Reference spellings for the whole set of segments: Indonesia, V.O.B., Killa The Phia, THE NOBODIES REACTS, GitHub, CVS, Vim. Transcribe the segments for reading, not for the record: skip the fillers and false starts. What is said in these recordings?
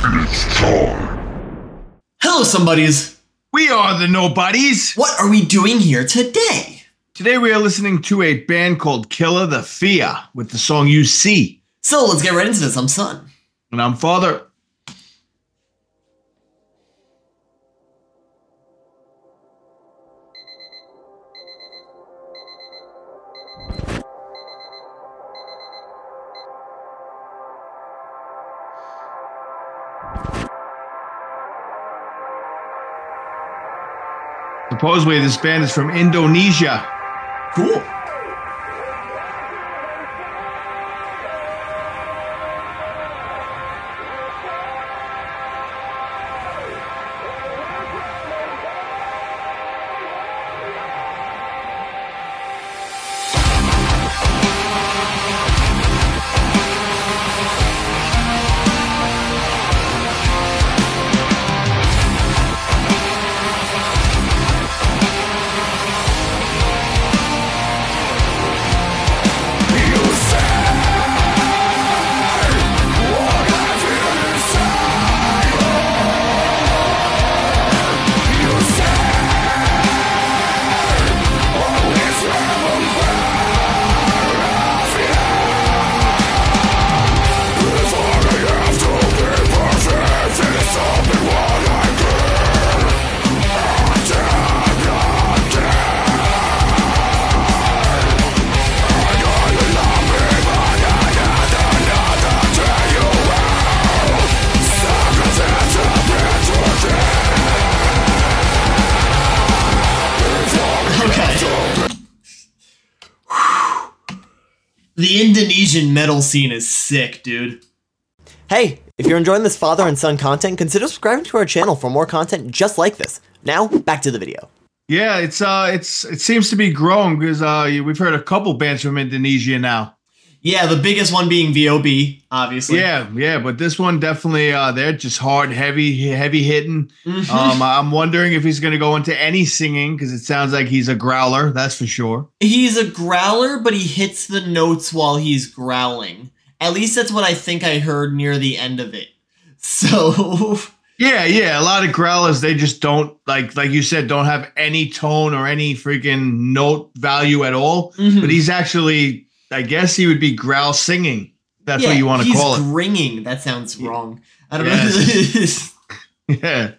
It's time. Hello, somebodies. We are the nobodies. What are we doing here today? Today we are listening to a band called Killa The Phia with the song You See. So let's get right into this. I'm Son. And I'm Father. Supposedly, this band is from Indonesia. Cool. The Indonesian metal scene is sick, dude. Hey, if you're enjoying this Father and Son content, consider subscribing to our channel for more content just like this. Now, back to the video. Yeah, it seems to be growing because we've heard a couple bands from Indonesia now. Yeah, the biggest one being V.O.B., obviously. Yeah, but this one definitely, they're just hard, heavy hitting. Mm-hmm. I'm wondering if he's going to go into any singing, because it sounds like he's a growler, that's for sure. He's a growler, but he hits the notes while he's growling. At least that's what I think I heard near the end of it. So... Yeah, a lot of growlers, they just don't, like you said, don't have any tone or any freaking note value at all. Mm-hmm. But he's actually... I guess he would be growl singing. That's what you want to call it. He's gringing. That sounds wrong. I don't know what it is. Yeah.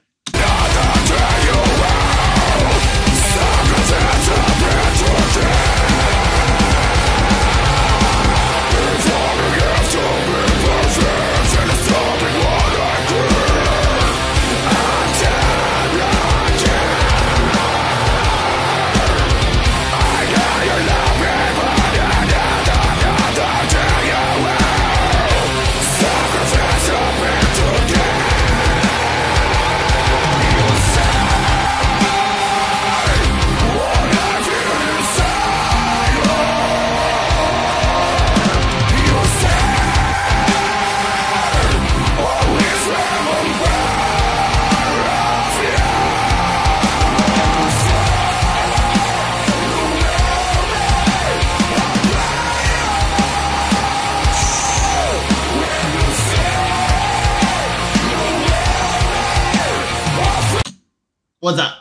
What's up?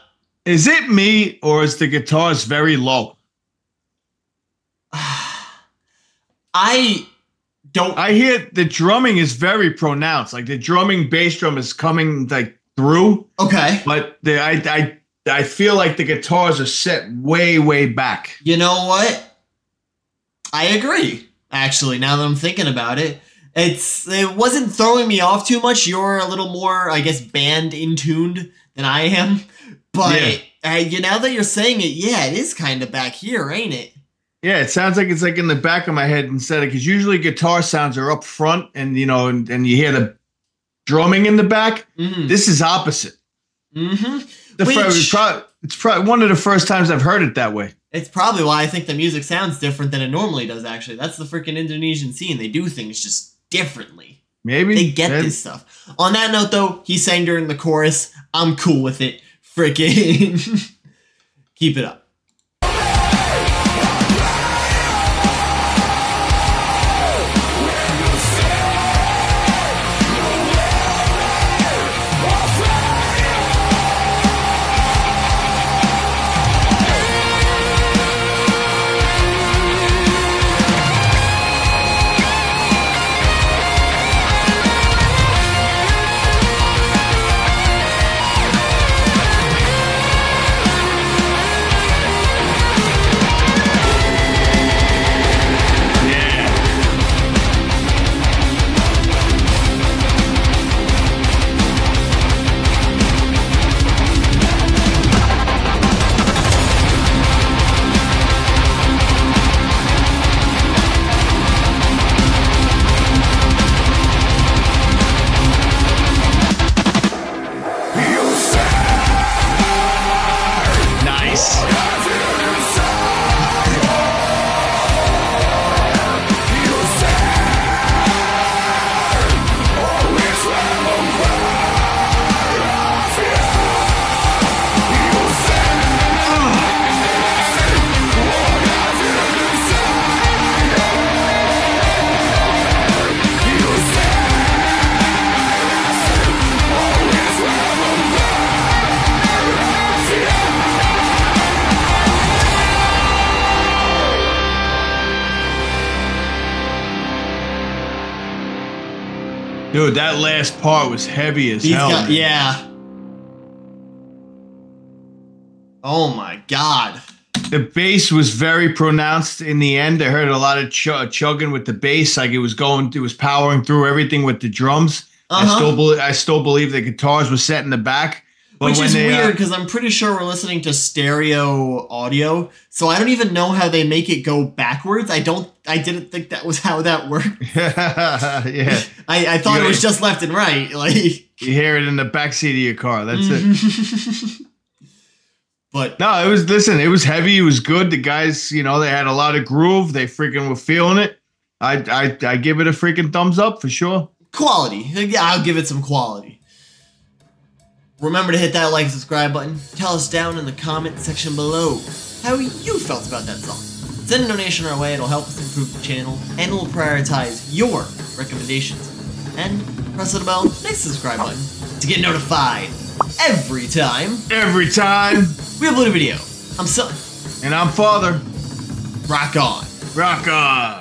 Is it me or is the guitars very low? I hear the drumming is very pronounced. Like the bass drum is coming like through. Okay. But I feel like the guitars are set way back. You know what? I agree. Actually, now that I'm thinking about it, it wasn't throwing me off too much. You're a little more, I guess, band in tuned than I am, but now that you're saying it, yeah, it is kind of back here, ain't it? Yeah, it sounds like it's like in the back of my head instead of, because usually guitar sounds are up front, and you know, and you hear the drumming in the back. Mm. This is opposite. Mm-hmm. It's probably one of the first times I've heard it that way. It's probably why I think the music sounds different than it normally does. Actually, that's the freaking Indonesian scene. They do things just differently. Maybe they get this stuff. On that note, though, he sang during the chorus. I'm cool with it. Freaking keep it up. Dude, that last part was heavy as hell. Yeah. Oh my God. The bass was very pronounced in the end. I heard a lot of chugging with the bass, like it was powering through everything with the drums. I still believe the guitars were set in the back. But which is weird, because I'm pretty sure we're listening to stereo audio, so I don't even know how they make it go backwards. I didn't think that was how that worked. Yeah. I thought it was just left and right. Like you hear it in the backseat of your car. That's it. But no, it was, listen, it was heavy. It was good. The guys, you know, they had a lot of groove. They freaking were feeling it. I give it a freaking thumbs up for sure. Quality. Yeah, I'll give it some quality. Remember to hit that like and subscribe button. Tell us down in the comment section below how you felt about that song. Send a donation our way, it'll help us improve the channel, and we'll prioritize your recommendations. And press the bell next subscribe button to get notified every time. Every time we upload a video. I'm Son. And I'm Father. Rock on. Rock on.